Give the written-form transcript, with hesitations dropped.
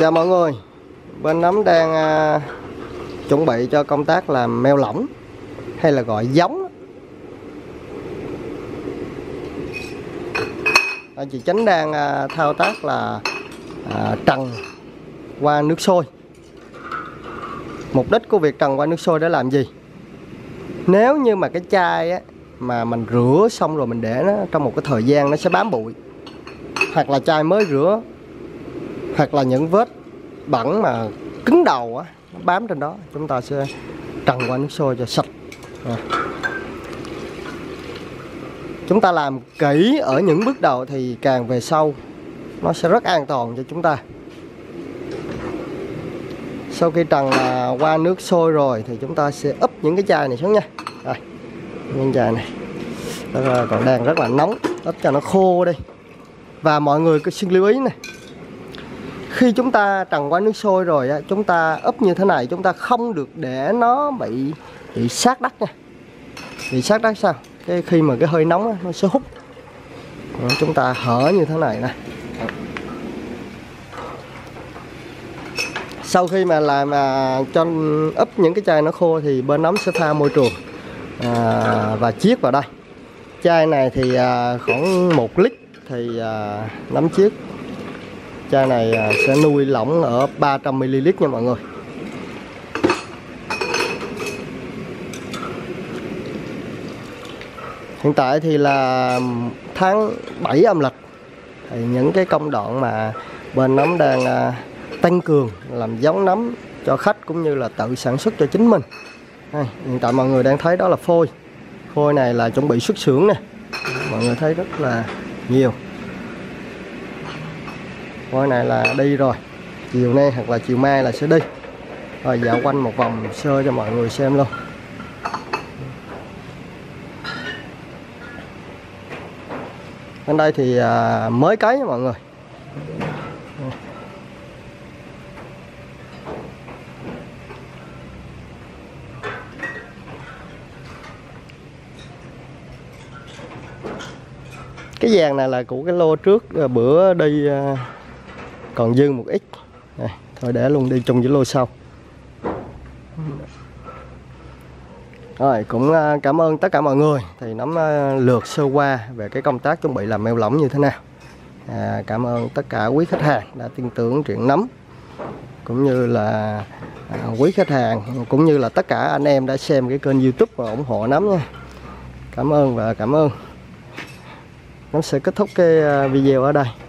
Chào mọi người, bên Nấm đang chuẩn bị cho công tác làm mèo lỏng hay là gọi giống. Chị Chánh đang thao tác là trần qua nước sôi. Mục đích của việc trần qua nước sôi để làm gì? Nếu như mà cái chai á, mà mình rửa xong rồi mình để nó trong một cái thời gian nó sẽ bám bụi, hoặc là chai mới rửa, hoặc là những vết bẩn mà cứng đầu á, nó bám trên đó, chúng ta sẽ trần qua nước sôi cho sạch. Chúng ta làm kỹ ở những bước đầu thì càng về sau nó sẽ rất an toàn cho chúng ta. Sau khi trần qua nước sôi rồi thì chúng ta sẽ úp những cái chai này xuống nha. Đây, những chai này nó còn đang rất là nóng, úp cho nó khô đi. Và mọi người cứ xin lưu ý này, khi chúng ta trần qua nước sôi rồi chúng ta úp như thế này, chúng ta không được để nó bị sát đất nha. Bị sát đất sao? Khi mà cái hơi nóng nó sẽ hút. Chúng ta hở như thế này nè. Sau khi mà làm cho úp những cái chai nó khô thì bên Nấm sẽ pha môi trường và chiết vào đây. Chai này thì khoảng 1 lít thì Nấm chiết. Chai này sẽ nuôi lỏng ở 300 ml nha mọi người. Hiện tại thì là tháng 7 âm lịch, thì những cái công đoạn mà bên Nấm đang tăng cường làm giống nấm cho khách cũng như là tự sản xuất cho chính mình. Hiện tại mọi người đang thấy đó là phôi. Phôi này là chuẩn bị xuất xưởng nè, mọi người thấy rất là nhiều. Phôi này là đi rồi, chiều nay hoặc là chiều mai là sẽ đi. Rồi dạo quanh một vòng sơ cho mọi người xem luôn. Bên đây thì mới cấy mọi người. Cái vàng này là của cái lô trước bữa đi còn dư một ít. Này, thôi để luôn đi chung với lô sau. Rồi, cũng cảm ơn tất cả mọi người. Thì Nấm lượt sơ qua về cái công tác chuẩn bị làm mèo lỏng như thế nào. Cảm ơn tất cả quý khách hàng đã tin tưởng chuyện Nấm, cũng như là quý khách hàng, cũng như là tất cả anh em đã xem cái kênh YouTube và ủng hộ Nấm nha. Cảm ơn và cảm ơn. Nấm sẽ kết thúc cái video ở đây.